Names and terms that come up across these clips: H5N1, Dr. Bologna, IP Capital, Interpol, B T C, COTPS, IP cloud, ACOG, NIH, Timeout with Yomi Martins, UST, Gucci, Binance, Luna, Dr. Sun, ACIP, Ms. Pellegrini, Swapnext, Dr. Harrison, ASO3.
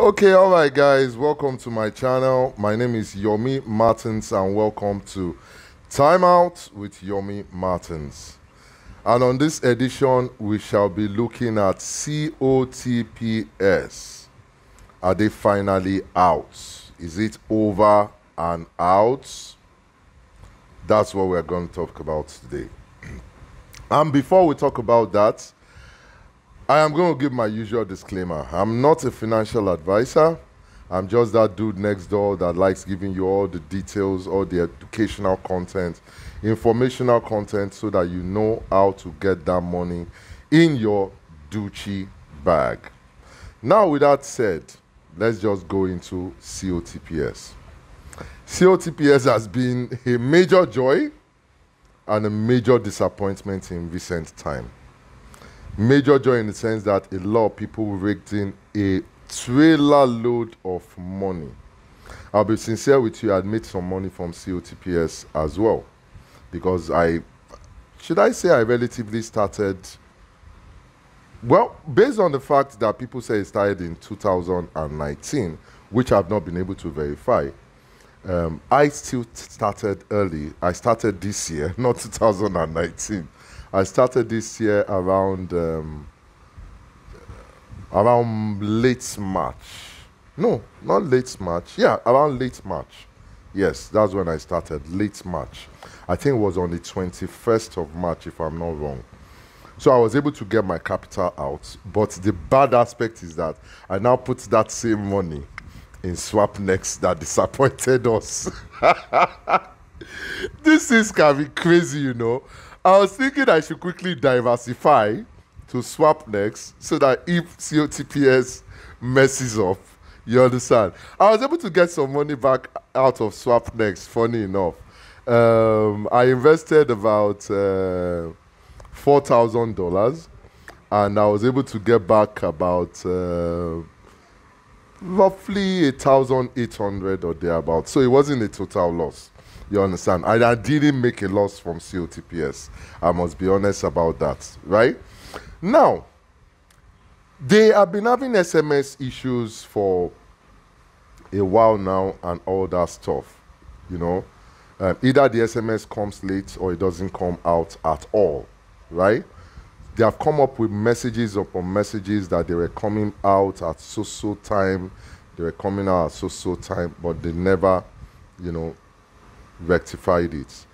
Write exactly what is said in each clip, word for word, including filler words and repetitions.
Okay, all right guys, welcome to my channel. My name is Yomi Martins and welcome to Timeout with Yomi Martins. And on this edition, we shall be looking at C O T P S. Are they finally out? Is it over and out? That's what we're going to talk about today. And before we talk about that, I am going to give my usual disclaimer. I'm not a financial advisor. I'm just that dude next door that likes giving you all the details, all the educational content, informational content, so that you know how to get that money in your Gucci bag. Now, with that said, let's just go into C O T P S. C O T P S has been a major joy and a major disappointment in recent time. Major joy in the sense that a lot of people raked in a trailer load of money. I'll be sincere with you, I made some money from C O T P S as well, because I, should I say I relatively started, well, based on the fact that people say it started in two thousand nineteen, which I've not been able to verify, um, I still started early. I started this year, not two thousand nineteen. I started this year around um, around late March. No, not late March. Yeah, around late March. Yes, that's when I started, late March. I think it was on the twenty-first of March, if I'm not wrong. So I was able to get my capital out. But the bad aspect is that I now put that same money in Swapnext that disappointed us. This is can be crazy, you know. I was thinking I should quickly diversify to Swapnext so that if C O T P S messes up, you understand. I was able to get some money back out of Swapnext, funny enough. Um, I invested about uh, four thousand dollars and I was able to get back about uh, roughly one thousand eight hundred dollars or thereabouts. So it wasn't a total loss. You understand? I, I didn't make a loss from C O T P S. I must be honest about that, right? Now, they have been having S M S issues for a while now and all that stuff, you know? Um, either the S M S comes late or it doesn't come out at all, right? They have come up with messages upon messages that they were coming out at so-so time, they were coming out at so-so time, but they never, you know, rectified it.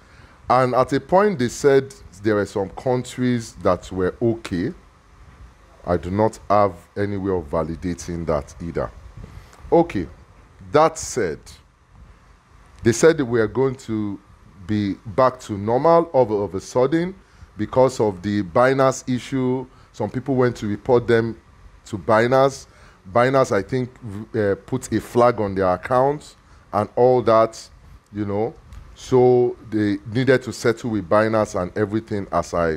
And at a point they said there were some countries that were okay. I do not have any way of validating that either. Okay, that said, they said that we are going to be back to normal all of a sudden because of the Binance issue. Some people went to report them to Binance. Binance, I think, uh, put a flag on their account and all that, you know. So they needed to settle with Binance and everything, as I,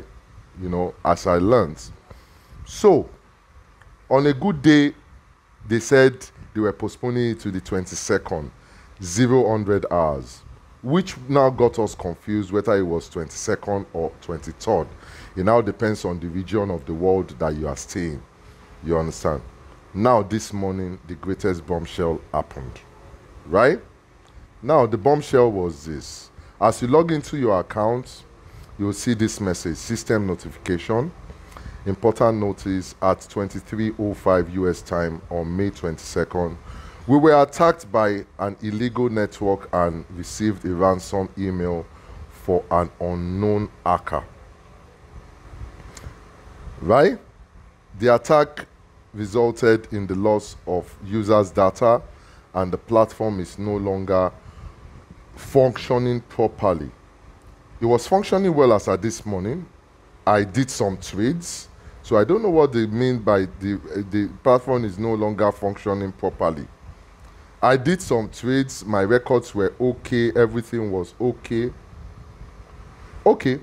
you know, as I learned. So on a good day, they said they were postponing it to the twenty-second, zero hundred hours, which now got us confused whether it was twenty-second or twenty-third. It now depends on the region of the world that you are staying. You understand? Now this morning, the greatest bombshell happened, right? Now, the bombshell was this. As you log into your account, you will see this message, system notification, important notice at twenty-three oh five U S time on May twenty-second. We were attacked by an illegal network and received a ransom email for an unknown hacker. Right? The attack resulted in the loss of users' data and the platform is no longer functioning properly. It was functioning well as at this morning. I did some trades, so I don't know what they mean by the, uh, the platform is no longer functioning properly. I did some trades, my records were okay, everything was okay. Okay,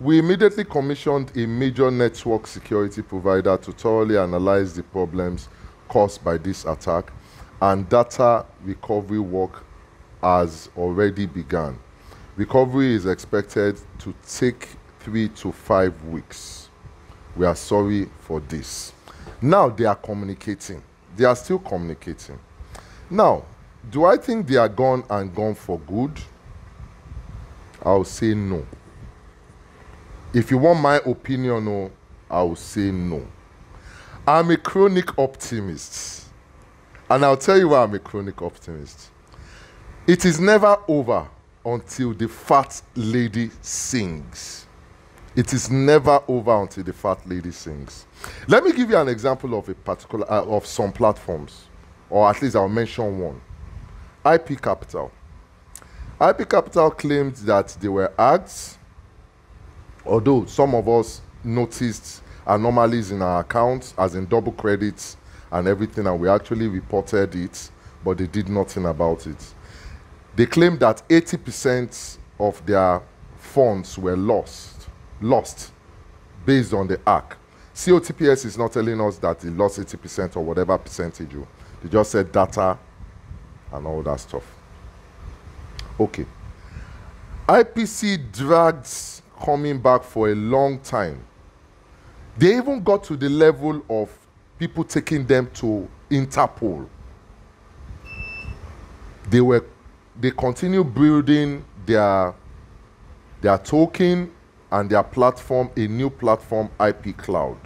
we immediately commissioned a major network security provider to thoroughly analyze the problems caused by this attack, and data recovery work has already begun. Recovery is expected to take three to five weeks. We are sorry for this. Now they are communicating. They are still communicating. Now, do I think they are gone and gone for good? I'll say no. If you want my opinion, no, I'll say no. I'm a chronic optimist. And I'll tell you why I'm a chronic optimist. It is never over until the fat lady sings. It is never over until the fat lady sings. Let me give you an example of a particular uh, of some platforms, or at least I'll mention one. I P Capital. I P Capital claimed that they were hacked, although some of us noticed anomalies in our accounts, as in double credits and everything, and we actually reported it, but they did nothing about it. They claimed that eighty percent of their funds were lost, lost based on the hack. C O T P S is not telling us that they lost eighty percent or whatever percentage. They just said data and all that stuff. Okay. I P C dragged coming back for a long time. They even got to the level of people taking them to Interpol. They were, they continue building their, their token and their platform, a new platform, I P Cloud.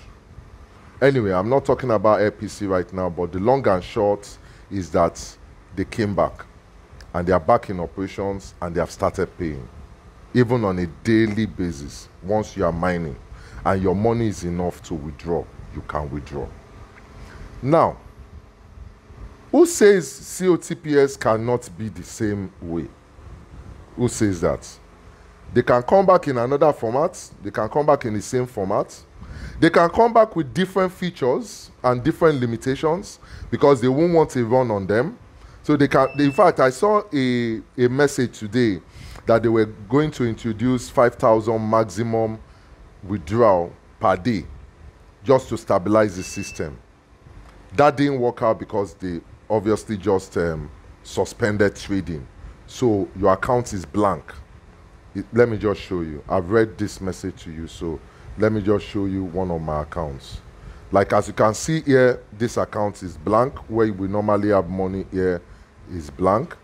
Anyway, I'm not talking about I P C right now, but the long and short is that they came back and they are back in operations and they have started paying, even on a daily basis. Once you are mining and your money is enough to withdraw, you can withdraw. Now, who says C O T P S cannot be the same way? Who says that? They can come back in another format. They can come back in the same format. They can come back with different features and different limitations because they won't want to run on them. So they can, in fact, I saw a, a message today that they were going to introduce five thousand maximum withdrawal per day just to stabilize the system. That didn't work out because they obviously just um, suspended trading. So your account is blank. It, let me just show you. I've read this message to you, so let me just show you one of my accounts. Like, as you can see here, this account is blank. Where we normally have money here is blank.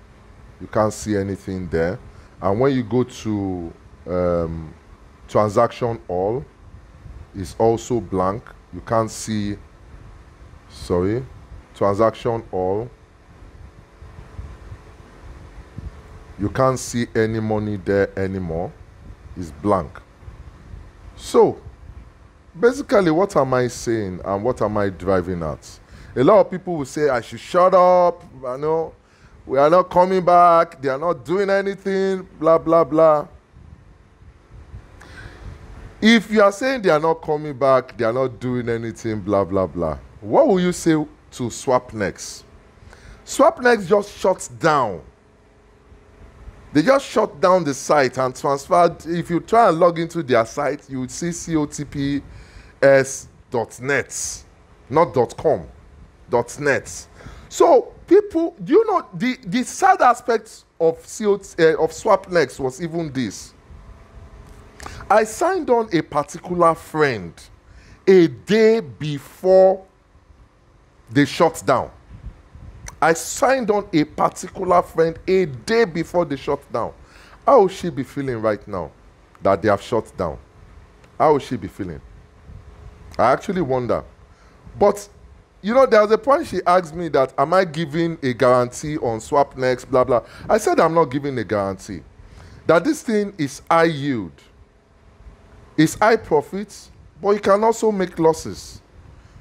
You can't see anything there. And when you go to um, transaction all, it's also blank. You can't see, sorry, transaction all. You can't see any money there anymore. It's blank. So, basically, what am I saying and what am I driving at? A lot of people will say, I should shut up, I know, we are not coming back, they are not doing anything, blah, blah, blah. If you are saying they are not coming back, they are not doing anything, blah, blah, blah, what will you say to Swapnext? Swapnext just shuts down. They just shut down the site and transferred. If you try and log into their site, you would see C O T P S dot net, not .com, .net. So people, do you know, the, the sad aspect of, C O T, uh, of Swapnext was even this. I signed on a particular friend a day before they shut down. I signed on a particular friend a day before they shut down. How will she be feeling right now that they have shut down? How will she be feeling? I actually wonder. But, you know, there was a point she asked me that, am I giving a guarantee on Swapnext, blah, blah. I said I'm not giving a guarantee. That this thing is high yield. It's high profits, but you can also make losses.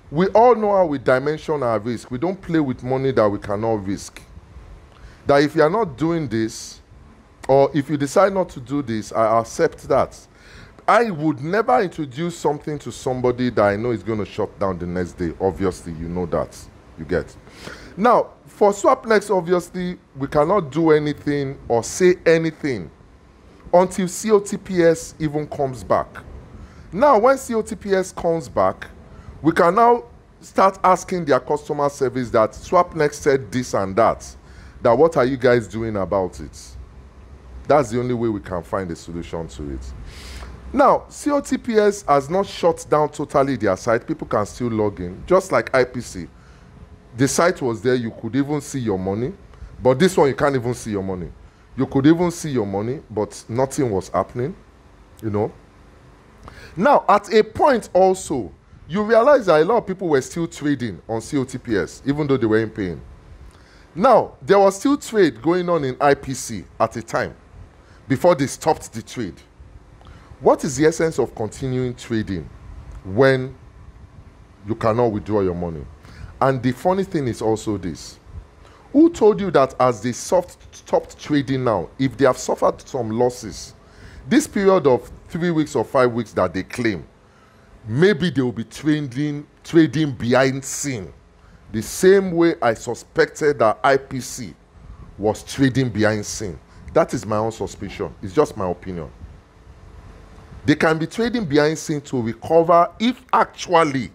We all know how we dimension our risk. We don't play with money that we cannot risk. That if you are not doing this, or if you decide not to do this, I accept that. I would never introduce something to somebody that I know is going to shut down the next day. Obviously, you know that. You get. Now, for Swapnext, obviously, we cannot do anything or say anything until C O T P S even comes back. Now, when C O T P S comes back, we can now start asking their customer service that Swapnext said this and that, that what are you guys doing about it? That's the only way we can find a solution to it. Now, C O T P S has not shut down totally their site. People can still log in, just like I P C. The site was there, you could even see your money, but this one you can't even see your money. You could even see your money, but nothing was happening, you know. Now, at a point also, you realize that a lot of people were still trading on C O T P S, even though they weren't paying. Now, there was still trade going on in I P C at a time, before they stopped the trade. What is the essence of continuing trading when you cannot withdraw your money? And the funny thing is also this. Who told you that as they soft, stopped trading now, if they have suffered some losses, this period of three weeks or five weeks that they claim, maybe they will be trading, trading behind scene. The same way I suspected that I P C was trading behind scene. That is my own suspicion. It's just my opinion. They can be trading behind scene to recover if actually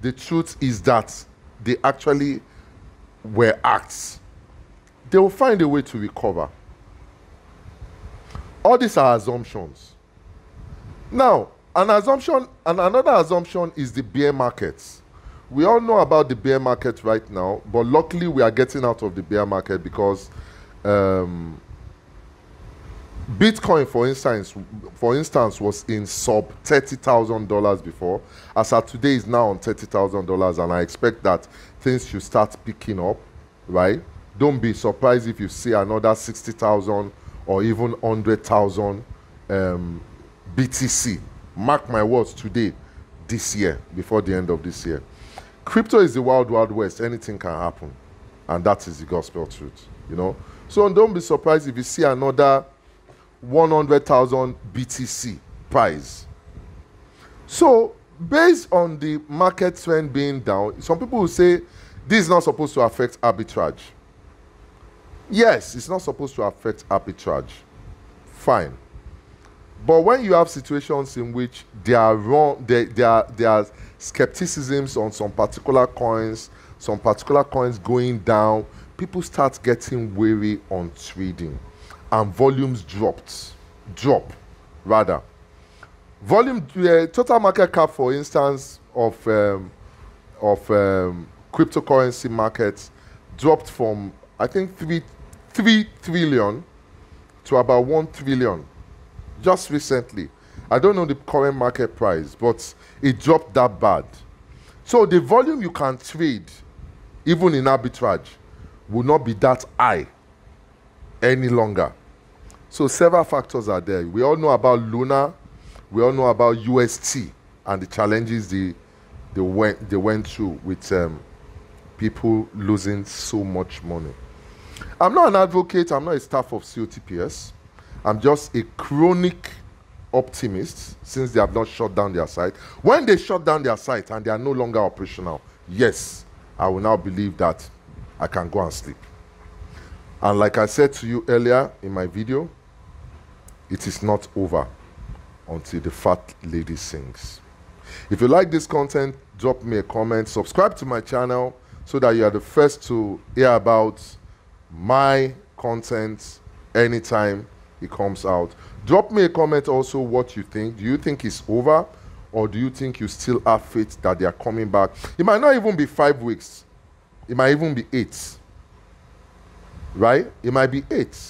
the truth is that they actually were acts. They will find a way to recover. All these are assumptions. Now, an assumption and another assumption is the bear markets. We all know about the bear market right now, but luckily we are getting out of the bear market because um, Bitcoin, for instance, for instance, was in sub thirty thousand dollars before. As of today, is now on thirty thousand dollars, and I expect that things should start picking up, right? Don't be surprised if you see another sixty thousand or even one hundred thousand um, B T C. Mark my words, today, this year, before the end of this year. Crypto is the wild, wild west. Anything can happen, and that is the gospel truth, you know? So don't be surprised if you see another one hundred thousand B T C price. So based on the market trend being down, some people will say this is not supposed to affect arbitrage. Yes, it's not supposed to affect arbitrage. Fine. But when you have situations in which there are wrong, there, there, there are skepticisms on some particular coins, some particular coins going down, people start getting wary on trading. And volumes dropped, drop rather. Volume, uh, total market cap, for instance, of um, of um, cryptocurrency markets dropped from I think three three trillion to about one trillion just recently. I don't know the current market price, but it dropped that bad. So the volume you can trade, even in arbitrage, will not be that high any longer. So several factors are there. We all know about Luna, we all know about U S T and the challenges they they went they went through with um, people losing so much money. I'm not an advocate, I'm not a staff of C O T P S. I'm just a chronic optimist since they have not shut down their site. When they shut down their site and they are no longer operational, yes, I will now believe that I can go and sleep. And like I said to you earlier in my video, it is not over until the fat lady sings. If you like this content, drop me a comment, subscribe to my channel so that you are the first to hear about my content anytime it comes out. Drop me a comment also what you think. Do you think it's over, or do you think you still have faith that they are coming back? It might not even be five weeks. It might even be eight. Right? It might be eight.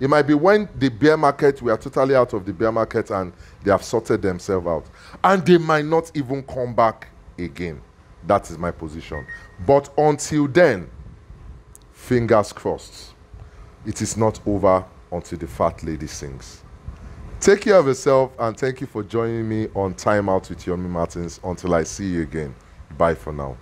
It might be when the bear market, we are totally out of the bear market and they have sorted themselves out. And they might not even come back again. That is my position. But until then, fingers crossed. It is not over until the fat lady sings. Take care of yourself, and thank you for joining me on Timeout with Yomi Martins. Until I see you again. Bye for now.